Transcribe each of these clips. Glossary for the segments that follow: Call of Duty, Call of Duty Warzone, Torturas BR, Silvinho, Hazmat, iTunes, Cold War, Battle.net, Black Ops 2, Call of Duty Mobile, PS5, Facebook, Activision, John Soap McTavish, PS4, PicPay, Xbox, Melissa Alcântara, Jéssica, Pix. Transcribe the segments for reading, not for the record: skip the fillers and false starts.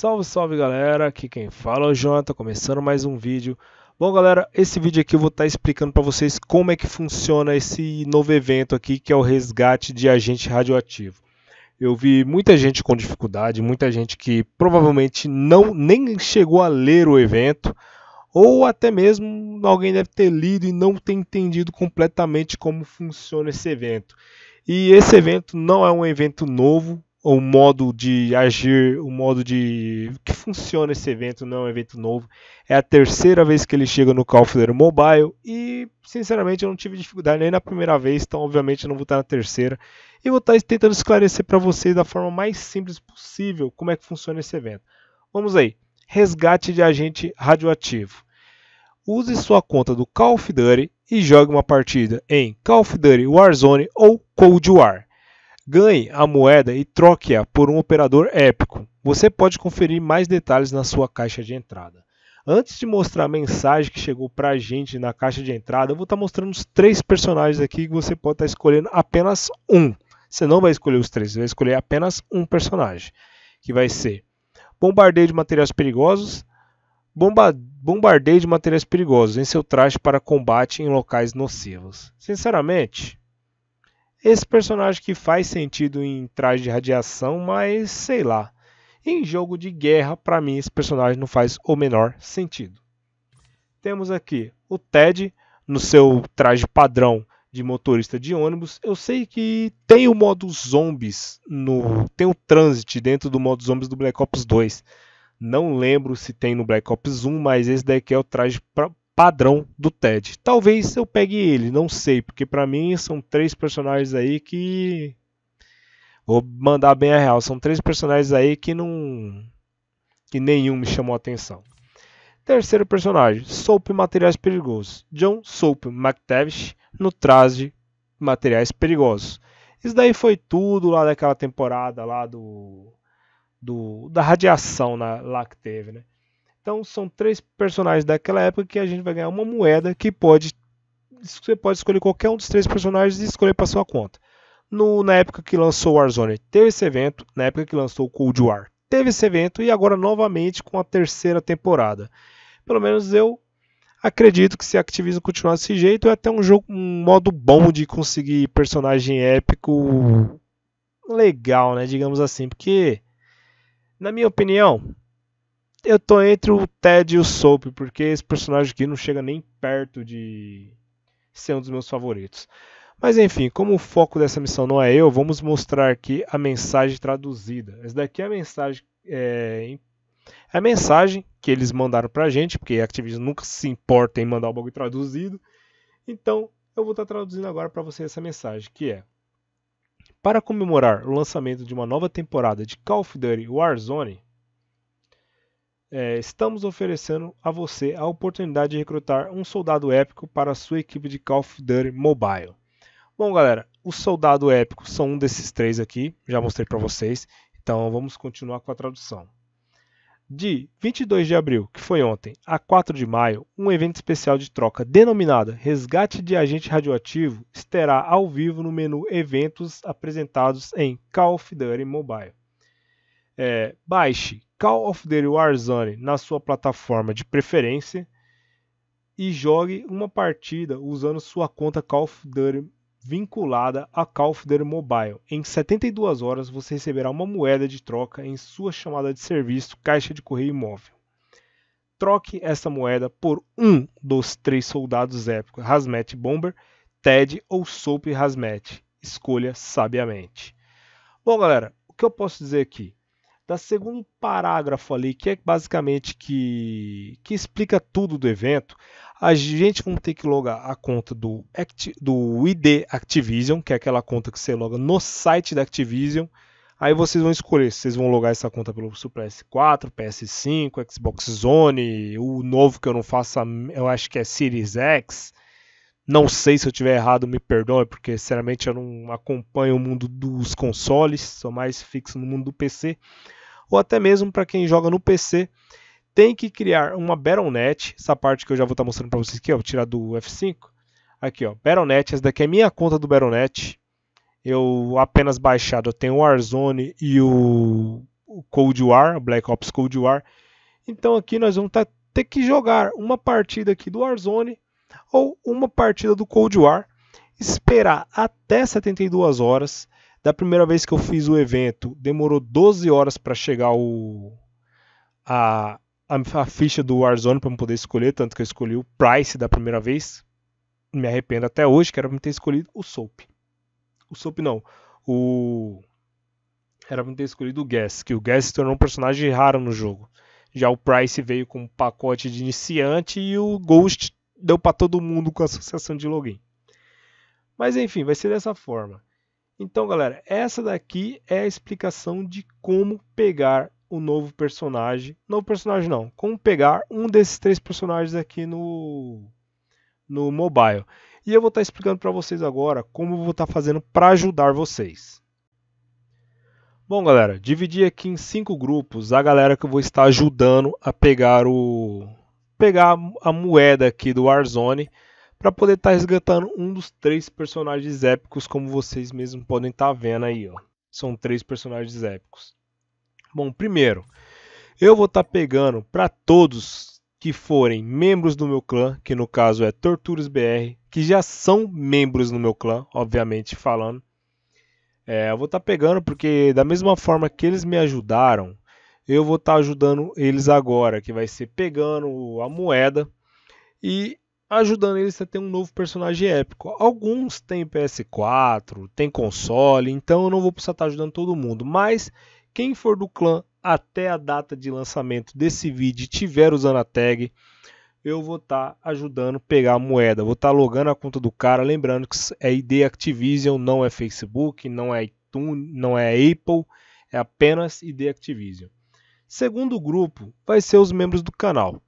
Salve, salve galera, aqui quem fala é o Jonathan, começando mais um vídeo. Bom galera, esse vídeo aqui eu vou estar explicando para vocês como é que funciona esse novo evento aqui, que é o resgate de agente radioativo. Eu vi muita gente com dificuldade, muita gente que provavelmente nem chegou a ler o evento, ou até mesmo alguém deve ter lido e não ter entendido completamente como funciona esse evento. E esse evento não é um evento novo. O modo de agir, o modo de que funciona esse evento não é um evento novo. É a terceira vez que ele chega no Call of Duty Mobile e, sinceramente, eu não tive dificuldade nem na primeira vez, então, obviamente, eu não vou estar na terceira. E vou estar tentando esclarecer para vocês da forma mais simples possível como é que funciona esse evento. Vamos aí. Resgate de agente radioativo. Use sua conta do Call of Duty e jogue uma partida em Call of Duty Warzone ou Cold War. Ganhe a moeda e troque-a por um operador épico. Você pode conferir mais detalhes na sua caixa de entrada. Antes de mostrar a mensagem que chegou pra gente na caixa de entrada, eu vou estar mostrando os três personagens aqui que você pode estar escolhendo apenas um. Você não vai escolher os três, você vai escolher apenas um personagem. Que vai ser bombardeio de materiais perigosos, bombardeio de materiais perigosos em seu traje para combate em locais nocivos. Sinceramente, esse personagem que faz sentido em traje de radiação, mas sei lá. Em jogo de guerra, para mim, esse personagem não faz o menor sentido. Temos aqui o Ted, no seu traje padrão de motorista de ônibus. Eu sei que tem o modo zombies, tem o transit dentro do modo zombies do Black Ops 2. Não lembro se tem no Black Ops 1, mas esse daqui é o traje padrão do Ted. Talvez eu pegue ele, não sei, porque pra mim são três personagens aí que... Vou mandar bem a real, são três personagens aí que não... que nenhum me chamou a atenção. Terceiro personagem, Soap Materiais Perigosos. John Soap McTavish no traje Materiais Perigosos. Isso daí foi tudo lá daquela temporada lá da radiação lá que teve, né? Então são três personagens daquela época que a gente vai ganhar uma moeda que você pode escolher qualquer um dos três personagens e escolher para sua conta. Na época que lançou Warzone teve esse evento, na época que lançou Cold War teve esse evento e agora novamente com a terceira temporada. Pelo menos eu acredito que se a Activision continuar desse jeito é até um modo bom de conseguir personagem épico legal, né? Digamos assim, porque na minha opinião... Eu tô entre o Ted e o Soap, porque esse personagem aqui não chega nem perto de ser um dos meus favoritos. Mas enfim, como o foco dessa missão não é eu, vamos mostrar aqui a mensagem traduzida. Essa daqui é a mensagem, que eles mandaram pra gente, porque a Activision nunca se importa em mandar o bagulho traduzido. Então, eu vou estar traduzindo agora pra vocês essa mensagem, que é: para comemorar o lançamento de uma nova temporada de Call of Duty Warzone, estamos oferecendo a você a oportunidade de recrutar um soldado épico para a sua equipe de Call of Duty Mobile. Bom galera, o soldado épico são um desses três aqui, já mostrei para vocês, então vamos continuar com a tradução. De 22 de abril, que foi ontem, a 4 de maio, um evento especial de troca denominado Resgate de Agente Radioativo estará ao vivo no menu Eventos apresentados em Call of Duty Mobile. Baixe Call of Duty Warzone na sua plataforma de preferência e jogue uma partida usando sua conta Call of Duty vinculada a Call of Duty Mobile. Em 72 horas você receberá uma moeda de troca em sua chamada de serviço caixa de correio móvel. Troque essa moeda por um dos três soldados épicos Hazmat Bomber, Ted ou Soap Hazmat. Escolha sabiamente. Bom galera, o que eu posso dizer aqui? Da segundo parágrafo ali, que é basicamente que explica tudo do evento, a gente vai ter que logar a conta do ID Activision, que é aquela conta que você loga no site da Activision. Aí vocês vão escolher se vocês vão logar essa conta pelo PS4, PS5, Xbox One, o novo que eu não faço, eu acho que é Series X. Não sei se eu tiver errado, me perdoe, porque sinceramente eu não acompanho o mundo dos consoles, sou mais fixo no mundo do PC. Ou até mesmo para quem joga no PC, tem que criar uma Battle.net, essa parte que eu já vou estar mostrando para vocês aqui, ó, vou tirar do F5. Aqui, ó, Battle.net, essa daqui é minha conta do Battle.net. Eu apenas baixado, eu tenho o Warzone e o o Cold War, Black Ops Cold War. Então aqui nós vamos ter que jogar uma partida aqui do Warzone ou uma partida do Cold War, esperar até 72 horas. Da primeira vez que eu fiz o evento, demorou 12 horas para chegar a ficha do Warzone para eu poder escolher, tanto que eu escolhi o Price da primeira vez. Me arrependo até hoje, que era para eu ter escolhido o Soap. O Soap não, era para eu ter escolhido o Gas, que o Gas se tornou um personagem raro no jogo. Já o Price veio com um pacote de iniciante e o Ghost deu para todo mundo com a associação de login. Mas enfim, vai ser dessa forma. Então galera, essa daqui é a explicação de como pegar o novo personagem. Novo personagem não, como pegar um desses três personagens aqui no mobile. E eu vou estar explicando para vocês agora como eu vou estar fazendo para ajudar vocês. Bom galera, dividi aqui em 5 grupos a galera que eu vou estar ajudando a pegar a moeda aqui do Warzone, para poder estar resgatando um dos 3 personagens épicos, como vocês mesmos podem estar vendo aí, ó. São 3 personagens épicos. Bom, primeiro, eu vou estar pegando para todos que forem membros do meu clã, que no caso é Torturas BR, que já são membros no meu clã, obviamente falando. Eu vou estar pegando porque da mesma forma que eles me ajudaram, eu vou estar ajudando eles agora, que vai ser pegando a moeda e ajudando eles a ter um novo personagem épico. Alguns têm PS4, tem console, então eu não vou precisar estar ajudando todo mundo. Mas quem for do clã até a data de lançamento desse vídeo e tiver usando a tag, eu vou estar ajudando a pegar a moeda. Vou estar logando a conta do cara, lembrando que é ID Activision, não é Facebook, não é iTunes, não é Apple, é apenas ID Activision. Segundo grupo vai ser os membros do canal.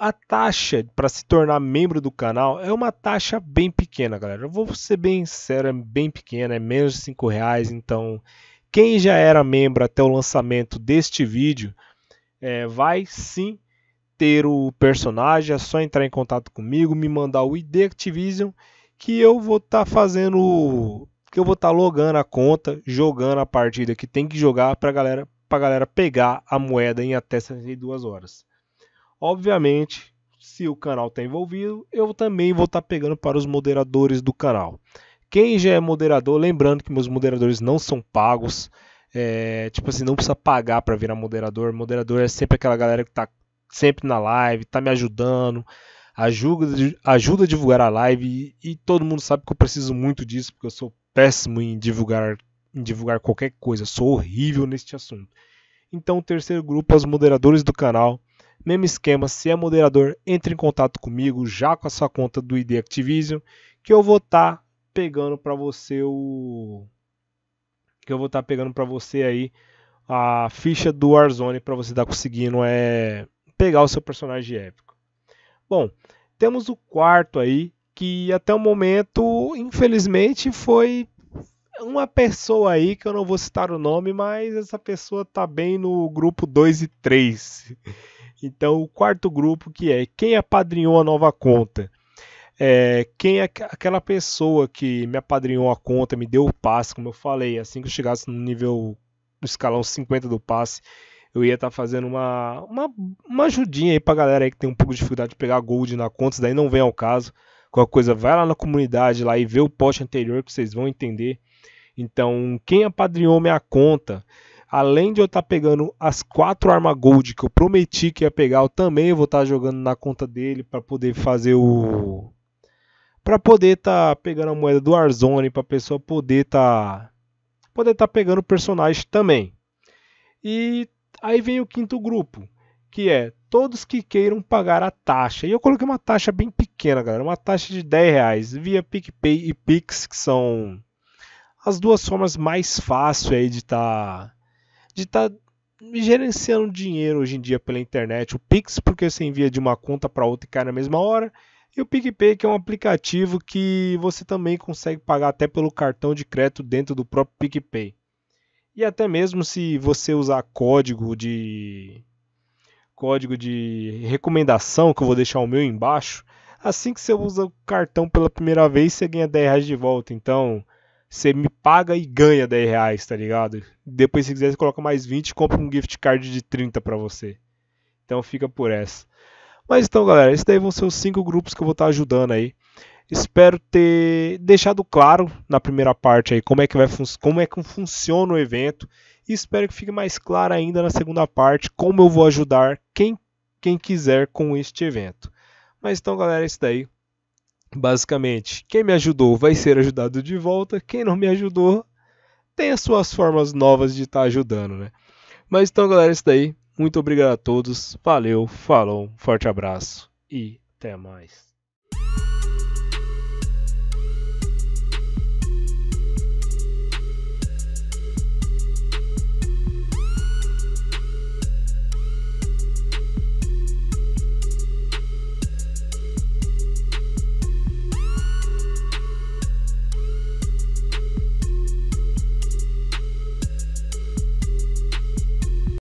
A taxa para se tornar membro do canal é uma taxa bem pequena, galera. Eu vou ser bem sincero, é bem pequena, é menos de R$5. Então, quem já era membro até o lançamento deste vídeo, vai sim ter o personagem. É só entrar em contato comigo, me mandar o ID Activision, que eu vou estar logando a conta, jogando a partida que tem que jogar para a galera pegar a moeda em até 72 horas. Obviamente, se o canal está envolvido, eu também vou estar pegando para os moderadores do canal. Quem já é moderador, lembrando que meus moderadores não são pagos. Tipo assim, não precisa pagar para virar moderador. Moderador é sempre aquela galera que está sempre na live, está me ajudando, ajuda a divulgar a live. E todo mundo sabe que eu preciso muito disso, porque eu sou péssimo em divulgar qualquer coisa. Sou horrível neste assunto. Então, o terceiro grupo é os moderadores do canal. Mesmo esquema, se é moderador, entre em contato comigo já com a sua conta do ID Activision, que eu vou estar pegando para você aí a ficha do Warzone para você estar conseguindo pegar o seu personagem épico. Bom, temos o quarto aí, que até o momento, infelizmente, foi uma pessoa aí que eu não vou citar o nome, mas essa pessoa tá bem no grupo 2 e 3. Então, o quarto grupo, que é quem apadrinhou a nova conta. Quem é aquela pessoa que me apadrinhou a conta, me deu o passe, como eu falei. Assim que eu chegasse no nível do escalão 50 do passe, eu ia estar fazendo uma ajudinha aí pra galera aí que tem um pouco de dificuldade de pegar gold na conta. Isso daí não vem ao caso. Qualquer coisa, vai lá na comunidade lá e vê o post anterior que vocês vão entender. Então, quem apadrinhou minha conta, além de eu estar pegando as 4 armas gold que eu prometi que ia pegar, eu também vou estar jogando na conta dele para poder estar pegando a moeda do Warzone, para a pessoa poder estar pegando o personagem também. E aí vem o quinto grupo, que é todos que queiram pagar a taxa. E eu coloquei uma taxa bem pequena, galera, uma taxa de R$10 via PicPay e Pix, que são as duas formas mais fáceis aí de estar gerenciando dinheiro hoje em dia pela internet. O Pix, porque você envia de uma conta para outra e cai na mesma hora. E o PicPay, que é um aplicativo que você também consegue pagar até pelo cartão de crédito dentro do próprio PicPay. E até mesmo se você usar código de recomendação, que eu vou deixar o meu embaixo, assim que você usa o cartão pela primeira vez, você ganha R$10 de volta. Então, você me paga e ganha 10 reais, tá ligado? Depois, se quiser, você coloca mais 20 e compra um gift card de 30 pra você. Então fica por essa. Mas então, galera, esses daí vão ser os 5 grupos que eu vou estar ajudando aí. Espero ter deixado claro na primeira parte aí como é que funciona o evento. E espero que fique mais claro ainda na segunda parte como eu vou ajudar quem quiser com este evento. Mas então, galera, isso daí. Basicamente, quem me ajudou vai ser ajudado de volta. Quem não me ajudou tem as suas formas novas de estar ajudando, né? Mas então, galera, isso daí. Muito obrigado a todos. Valeu, falou, forte abraço e até mais.